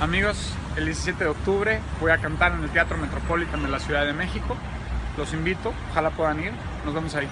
Amigos, el 17 de octubre voy a cantar en el Teatro Metropólitan de la Ciudad de México. Los invito, ojalá puedan ir. Nos vemos ahí.